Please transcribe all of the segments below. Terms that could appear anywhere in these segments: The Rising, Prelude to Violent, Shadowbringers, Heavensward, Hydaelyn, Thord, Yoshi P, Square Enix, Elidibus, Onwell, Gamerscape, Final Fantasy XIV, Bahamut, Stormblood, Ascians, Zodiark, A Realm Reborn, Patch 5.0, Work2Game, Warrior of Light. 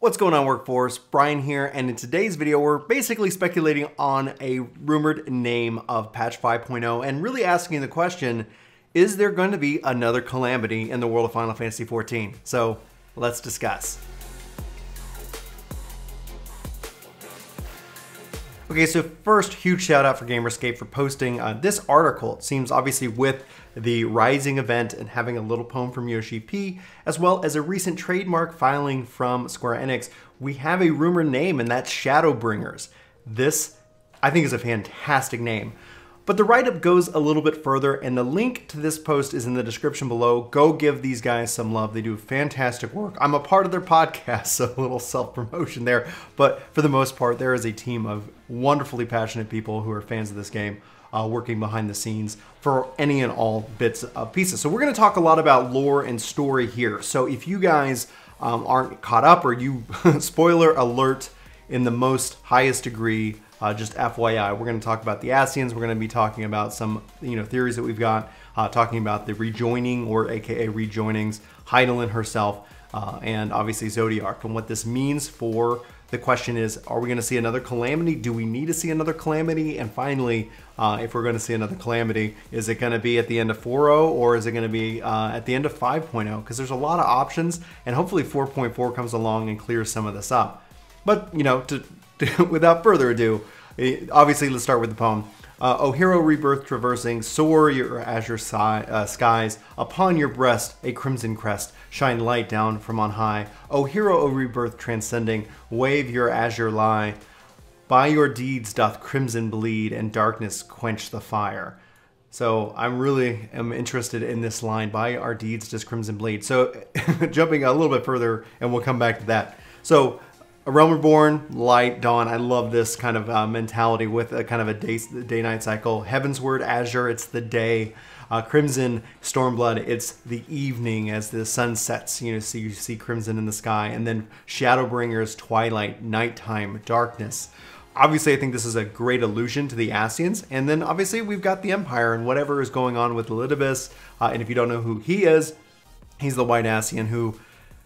What's going on, Workforce? Brian here, and in today's video we're basically speculating on a rumored name of Patch 5.0 and really asking the question, is there going to be another calamity in the world of Final Fantasy XIV? So let's discuss. Okay, so first, huge shout out for Gamerscape for posting this article. It seems obviously with the Rising event and having a little poem from Yoshi P, as well as a recent trademark filing from Square Enix, we have a rumored name, and that's Shadowbringers. This, I think, is a fantastic name. But the write-up goes a little bit further, and the link to this post is in the description below. Go give these guys some love. They do fantastic work. I'm a part of their podcast, so a little self-promotion there. But for the most part, there is a team of wonderfully passionate people who are fans of this game working behind the scenes for any and all bits of pieces. So we're going to talk a lot about lore and story here. So if you guys aren't caught up, or you, spoiler alert, in the most highest degree, just FYI, we're going to talk about the Ascians. We're going to be talking about some, theories that we've got, talking about the rejoining, or AKA rejoinings, Hydaelyn herself, and obviously Zodiark, and what this means for the question is, are we going to see another calamity? Do we need to see another calamity? And finally, if we're going to see another calamity, is it going to be at the end of 4.0, or is it going to be at the end of 5.0? Because there's a lot of options, and hopefully 4.4 comes along and clears some of this up. But, without further ado, obviously let's start with the poem. O hero rebirth traversing, soar your azure skies. Upon your breast a crimson crest, shine light down from on high. O hero, O rebirth transcending, wave your azure lie. By your deeds doth crimson bleed, and darkness quench the fire. So I'm really interested in this line, by our deeds does crimson bleed. So jumping a little bit further, and we'll come back to that. So A Realm Reborn, light, dawn. I love this kind of mentality with a kind of a day-night cycle. Heavensward, azure, it's the day. Crimson, Stormblood, it's the evening as the sun sets. So you see crimson in the sky. And then Shadowbringers, twilight, nighttime, darkness. Obviously, I think this is a great allusion to the Ascians. And then, obviously, we've got the Empire and whatever is going on with Elidibus. And if you don't know who he is, he's the White Ascian who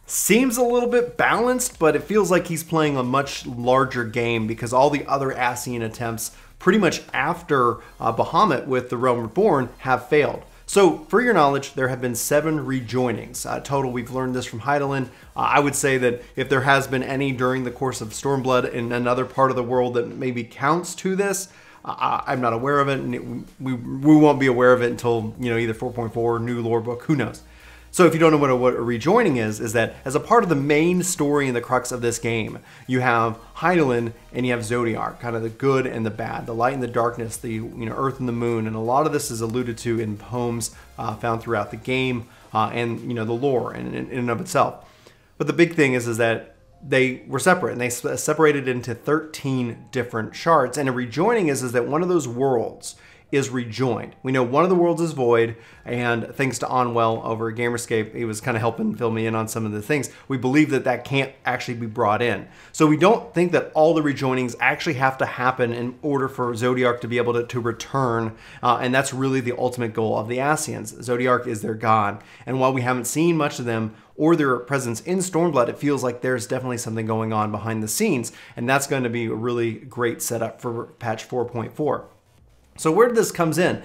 seems a little bit balanced, but it feels like he's playing a much larger game because all the other Ascian attempts pretty much after Bahamut with the Realm Reborn have failed. So for your knowledge, there have been 7 rejoinings. Total, we've learned this from Hydaelyn. I would say that if there has been any during the course of Stormblood in another part of the world that maybe counts to this, I'm not aware of it, and we won't be aware of it until either 4.4 or new lore book, who knows. So if you don't know what a rejoining is that as a part of the main story and the crux of this game, you have Hydaelyn and you have Zodiark, kind of the good and the bad, the light and the darkness, the earth and the moon, and a lot of this is alluded to in poems found throughout the game and the lore in and of itself. But the big thing is that they were separate, and they separated into 13 different shards. And a rejoining is that one of those worlds is rejoined. We know one of the worlds is void, and thanks to Onwell over at Gamerscape, he was kind of helping fill me in on some of the things. We believe that that can't actually be brought in. So we don't think that all the rejoinings actually have to happen in order for Zodiark to be able to return, and that's really the ultimate goal of the Ascians. Zodiark is their god, and while we haven't seen much of them or their presence in Stormblood, it feels like there's definitely something going on behind the scenes, and that's going to be a really great setup for patch 4.4. So where this comes in,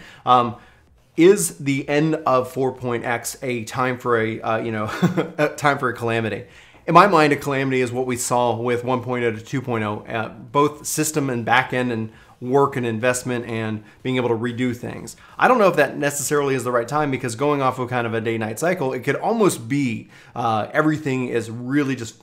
is the end of 4.x a time for a, a time for a calamity? In my mind, a calamity is what we saw with 1.0 to 2.0, both system and back end and work and investment and being able to redo things. I don't know if that necessarily is the right time, because going off of kind of a day-night cycle, it could almost be everything is really just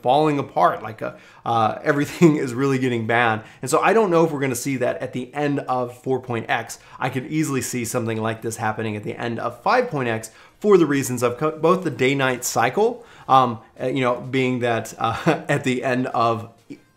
falling apart, like everything is really getting bad. And so I don't know if we're going to see that at the end of 4.x. I could easily see something like this happening at the end of 5.x for the reasons of both the day-night cycle, being that at the end of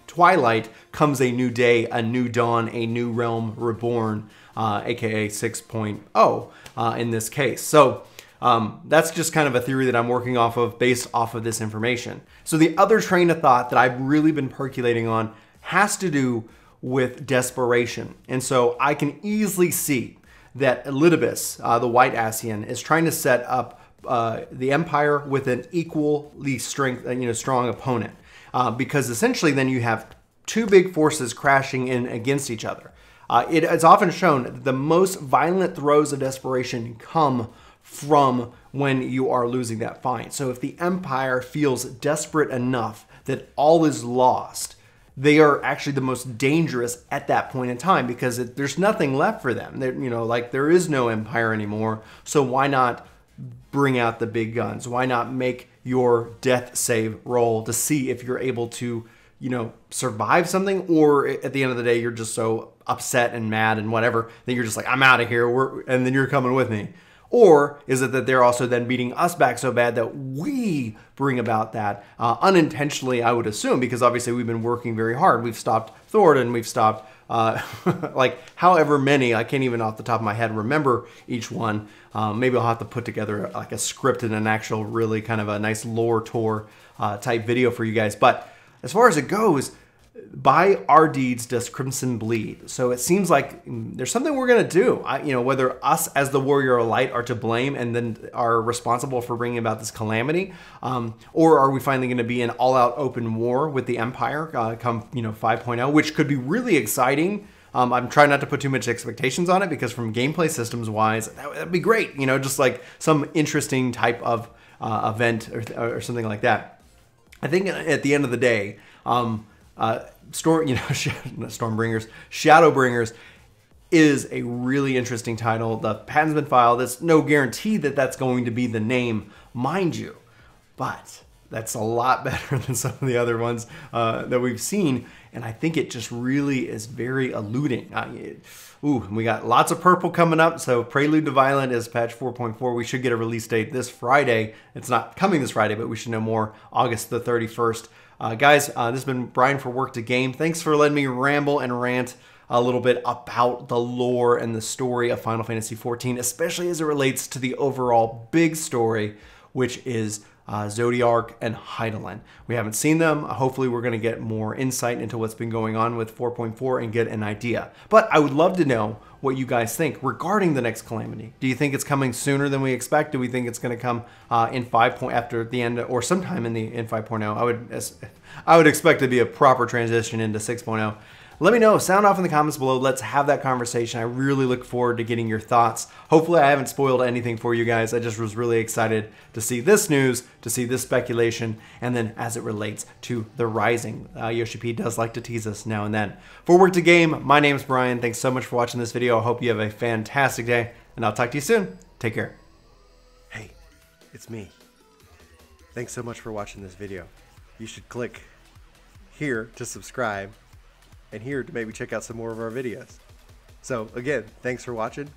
twilight comes a new day, a new dawn, a new realm reborn, aka 6.0 in this case. So that's just kind of a theory that I'm working off of based off of this information. So the other train of thought that I've really been percolating on has to do with desperation. And so I can easily see that Elidibus, the White Ascian, is trying to set up the Empire with an equally strong opponent, because essentially then you have two big forces crashing in against each other. It's often shown that the most violent throes of desperation come from when you are losing that fight. So if the Empire feels desperate enough that all is lost, they are actually the most dangerous at that point in time, because there's nothing left for them. There is no Empire anymore, so why not bring out the big guns? Why not make your death save roll to see if you're able to, survive something, or at the end of the day, you're just so upset and mad and whatever that you're just like, I'm out of here, and then you're coming with me. Or is it that they're also then beating us back so bad that we bring about that unintentionally, I would assume, because obviously we've been working very hard. We've stopped Thord, and we've stopped like however many. I can't even off the top of my head remember each one. Maybe I'll have to put together like a script and an actual really kind of a nice lore tour type video for you guys. But as far as it goes, by our deeds does crimson bleed. So it seems like there's something we're going to do. Whether us as the Warrior of Light are to blame and then are responsible for bringing about this calamity, or are we finally going to be in all-out open war with the Empire come 5.0, which could be really exciting. I'm trying not to put too much expectations on it, because from gameplay systems wise, that'd be great. Just like some interesting type of event or something like that. I think at the end of the day, Shadowbringers is a really interesting title. The patent's been filed. There's no guarantee that that's going to be the name, mind you, but that's a lot better than some of the other ones that we've seen, and I think it just really is very alluring. Ooh, we got lots of purple coming up, so Prelude to Violent is patch 4.4. We should get a release date this Friday. It's not coming this Friday, but we should know more August the 31st. Guys, this has been Brian for Work2Game. Thanks for letting me ramble and rant a little bit about the lore and the story of Final Fantasy XIV, especially as it relates to the overall big story, which is Zodiark and Hydaelyn. We haven't seen them. Hopefully, we're going to get more insight into what's been going on with 4.4 and get an idea. But I would love to know what you guys think regarding the next calamity. Do you think it's coming sooner than we expect? Do we think it's going to come in 5.0 after the end, or sometime in 5.0? I would expect it to be a proper transition into 6.0. Let me know. Sound off in the comments below. Let's have that conversation. I really look forward to getting your thoughts. Hopefully I haven't spoiled anything for you guys. I just was really excited to see this news, to see this speculation, and then as it relates to the Rising. Yoshi P does like to tease us now and then. For Work2Game, my name's Brian. Thanks so much for watching this video. I hope you have a fantastic day, and I'll talk to you soon. Take care. Hey, it's me. Thanks so much for watching this video. You should click here to subscribe, and here to maybe check out some more of our videos. So again, thanks for watching.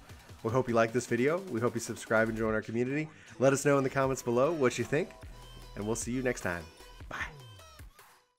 We hope you like this video. We hope you subscribe and join our community. Let us know in the comments below what you think, and we'll see you next time. Bye.